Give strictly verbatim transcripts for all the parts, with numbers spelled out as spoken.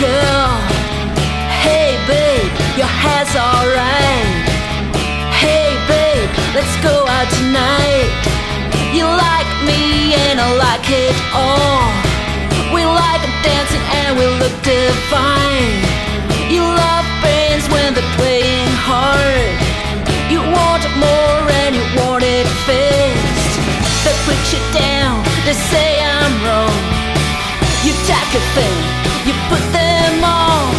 girl. Hey babe, your hair's alright. Hey babe, let's go out tonight. You like me and I like it all. We like dancing and we look divine. You love bands when they're playing hard. You want more and you want it fast. They put you down, they say I'm wrong. You take a thing, you put them on.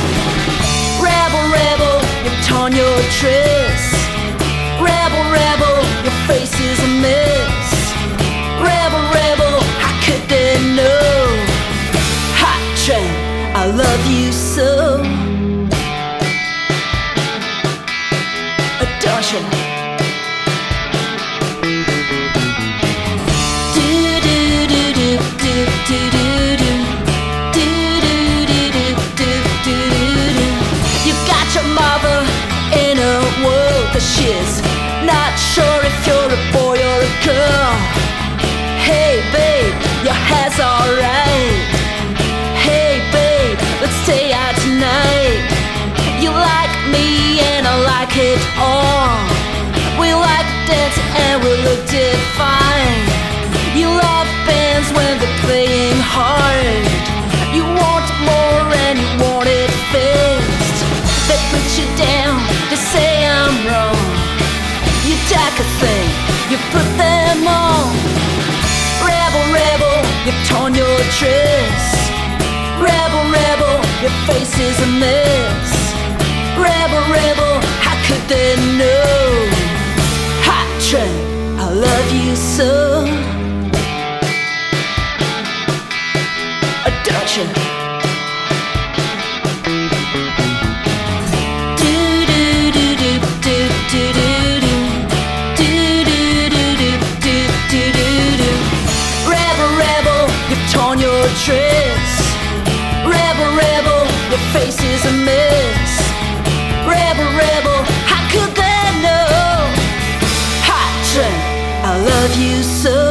Rebel, rebel, you've torn your dress. Rebel, rebel, your face is a mess. Rebel, rebel, I couldn't know. Hot train, I love you so. Adorable. She's not sure if you're a boy or a girl. Hey babe, your hair's alright. Hey babe, let's stay out tonight. You like me and I like it all. We like dancing and we look divine. You love bands when they're playing hard. You want more and you want it fixed. They put you down, they say I'm wrong. You take a thing, you put them on. Rebel, rebel, you've torn your dress. Rebel, rebel, your face is a mess. Rebel, rebel, how could they know? Hot train, I love you so. Adoption. Dress. Rebel, rebel, your face is a mess. Rebel, rebel, how could they know? Hot train, I love you so.